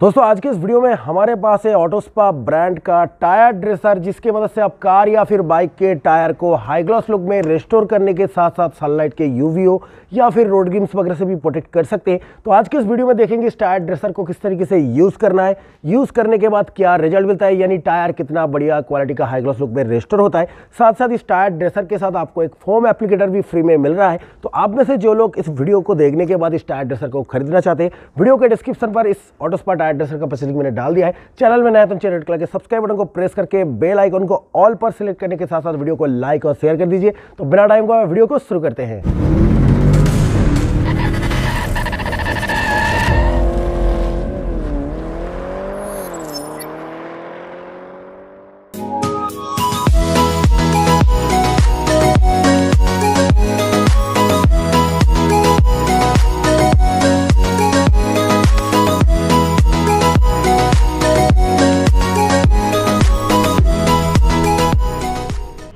दोस्तों आज के इस वीडियो में हमारे पास है ऑटोस्पा ब्रांड का टायर ड्रेसर, जिसके मदद से आप कार या फिर बाइक के टायर को हाई ग्लॉस लुक में रेस्टोर करने के साथ साथ सनलाइट के यूवीओ या फिर रोड ग्रीम्स वगैरह से भी प्रोटेक्ट कर सकते हैं। तो आज के इस वीडियो में देखेंगे इस टायर ड्रेसर को किस तरीके से यूज़ करना है, यूज़ करने के बाद क्या रिजल्ट मिलता है, यानी टायर कितना बढ़िया क्वालिटी का हाई ग्लॉस लुक में रेस्टोर होता है। साथ साथ इस टायर ड्रेसर के साथ आपको एक फोम एप्लीकेटर भी फ्री में मिल रहा है। तो आप में से जो लोग इस वीडियो को देखने के बाद इस टायर ड्रेसर को खरीदना चाहते हैं, वीडियो के डिस्क्रिप्शन पर इस ऑटोस्पा टायर ड्रेसर का परचेज लिंक मैंने डाल दिया है। चैनल में नया तो नीचे रेड कलर के सब्सक्राइब बटन को प्रेस करके बेल आइकन को ऑल पर सिलेक्ट करने के साथ साथ वीडियो को लाइक और शेयर कर दीजिए। तो बिना टाइम को वीडियो को शुरू करते हैं।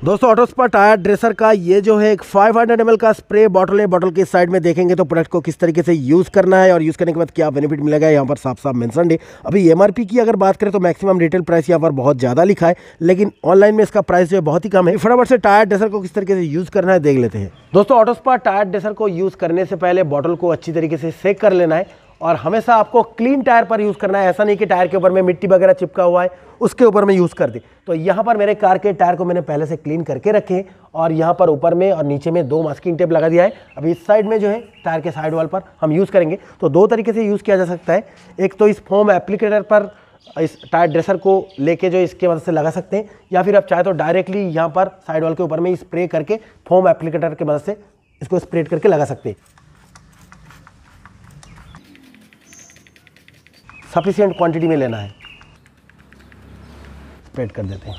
दोस्तों ऑटोस्पा टायर ड्रेसर का ये जो है एक 500 ml का स्प्रे बॉटल है। बॉटल के साइड में देखेंगे तो प्रोडक्ट को किस तरीके से यूज़ करना है और यूज़ करने के बाद क्या बेनिफिट मिलेगा यहाँ पर साफ साफ मेंशन है। अभी एमआरपी की अगर बात करें तो मैक्सिमम रिटेल प्राइस यहाँ पर बहुत ज़्यादा लिखा है, लेकिन ऑनलाइन में इसका प्राइस जो है बहुत ही कम है। फटाफट से टायर ड्रेसर को किस तरीके से यूज़ करना है देख लेते हैं। दोस्तों ऑटोस्पा टायर ड्रेसर को यूज़ करने से पहले बॉटल को अच्छी तरीके से सेक कर लेना है और हमेशा आपको क्लीन टायर पर यूज़ करना है। ऐसा नहीं कि टायर के ऊपर में मिट्टी वगैरह चिपका हुआ है उसके ऊपर मैं यूज़ कर दी। तो यहाँ पर मेरे कार के टायर को मैंने पहले से क्लीन करके रखे और यहाँ पर ऊपर में और नीचे में 2 मास्किंग टेप लगा दिया है। अभी इस साइड में जो है टायर के साइड वाल पर हम यूज़ करेंगे। तो 2 तरीके से यूज़ किया जा सकता है। एक तो इस फोम एप्लीकेटर पर इस टायर ड्रेसर को लेके जो इसके मदद से लगा सकते हैं, या फिर आप चाहे तो डायरेक्टली यहाँ पर साइड वाल के ऊपर में स्प्रे करके फोम एप्लीकेटर की मदद से इसको स्प्रेड करके लगा सकते हैं। सफिशिएंट क्वांटिटी में लेना है, स्प्रेड कर देते हैं।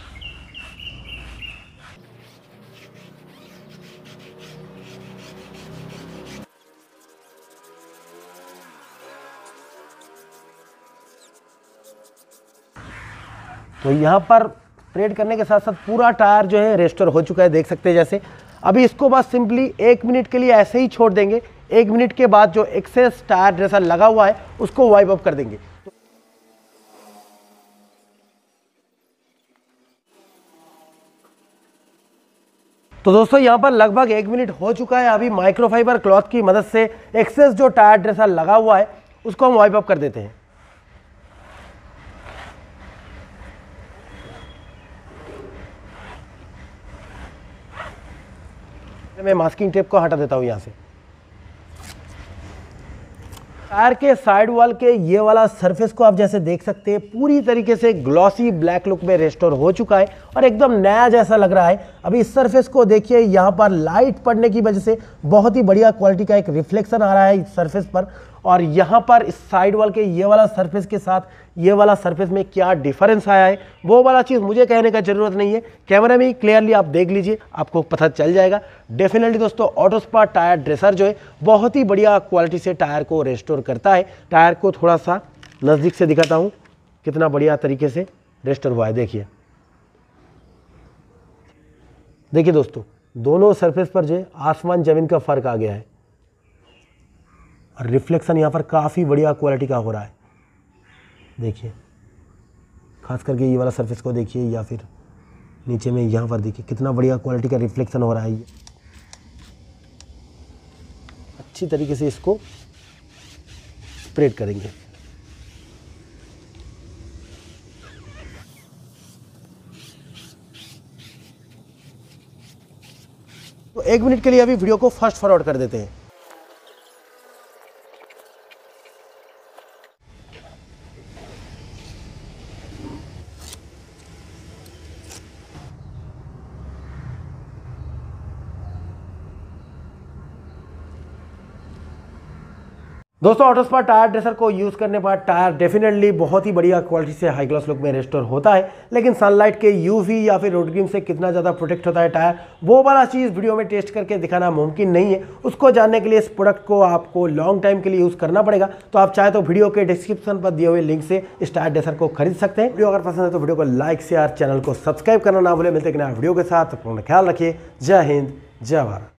तो यहाँ पर स्प्रेड करने के साथ साथ पूरा टायर जो है रेस्टोर हो चुका है, देख सकते हैं। जैसे अभी इसको बस सिंपली 1 मिनट के लिए ऐसे ही छोड़ देंगे। 1 मिनट के बाद जो एक्सेस टायर ड्रेसर लगा हुआ है उसको वाइप अप कर देंगे। तो दोस्तों यहाँ पर लगभग 1 मिनट हो चुका है। अभी माइक्रोफाइबर क्लॉथ की मदद से एक्सेस जो टायर ड्रेसर लगा हुआ है उसको हम वाइप अप कर देते हैं। मैं मास्किंग टेप को हटा देता हूँ यहाँ से। टायर के साइड वॉल के ये वाला सरफेस को आप जैसे देख सकते हैं पूरी तरीके से ग्लॉसी ब्लैक लुक में रेस्टोर हो चुका है और एकदम नया जैसा लग रहा है। अभी इस सरफेस को देखिए, यहाँ पर लाइट पड़ने की वजह से बहुत ही बढ़िया क्वालिटी का एक रिफ्लेक्शन आ रहा है इस सरफेस पर। और यहाँ पर इस साइड वॉल के ये वाला सरफेस के साथ ये वाला सरफेस में क्या डिफरेंस आया है वो वाला चीज़ मुझे कहने का ज़रूरत नहीं है, कैमरा में ही क्लियरली आप देख लीजिए, आपको पता चल जाएगा। डेफिनेटली दोस्तों ऑटोस्पा टायर ड्रेसर जो है बहुत ही बढ़िया क्वालिटी से टायर को रेस्टोर करता है। टायर को थोड़ा सा नज़दीक से दिखाता हूँ कितना बढ़िया तरीके से रेस्टोर हुआ है। देखिए दोस्तों दोनों सरफेस पर जो है आसमान ज़मीन का फ़र्क आ गया है और रिफ्लेक्शन यहाँ पर काफ़ी बढ़िया क्वालिटी का हो रहा है। देखिए खास करके ये वाला सरफेस को देखिए, या फिर नीचे में यहाँ पर देखिए कितना बढ़िया क्वालिटी का रिफ्लेक्शन हो रहा है। ये अच्छी तरीके से इसको स्प्रेड करेंगे। तो 1 मिनट के लिए अभी वीडियो को फास्ट फॉरवर्ड कर देते हैं। दोस्तों ऑटोस्पा टायर ड्रेसर को यूज़ करने पर टायर डेफिनेटली बहुत ही बढ़िया क्वालिटी से हाई ग्लॉस लुक में रेस्टोर होता है, लेकिन सनलाइट के यूवी या फिर रोड ग्रीन से कितना ज़्यादा प्रोटेक्ट होता है टायर वो वाला चीज़ वीडियो में टेस्ट करके दिखाना मुमकिन नहीं है। उसको जानने के लिए इस प्रोडक्ट को आपको लॉन्ग टाइम के लिए यूज़ करना पड़ेगा। तो आप चाहे तो वीडियो के डिस्क्रिप्शन पर दिए हुए लिंक से इस टायर ड्रेसर को खरीद सकते हैं। वीडियो अगर पसंद है तो वीडियो को लाइक शेयर चैनल को सब्सक्राइब करना ना भूलें। मिलते हैं नए वीडियो के साथ, अपना ख्याल रखिए। जय हिंद जय भारत।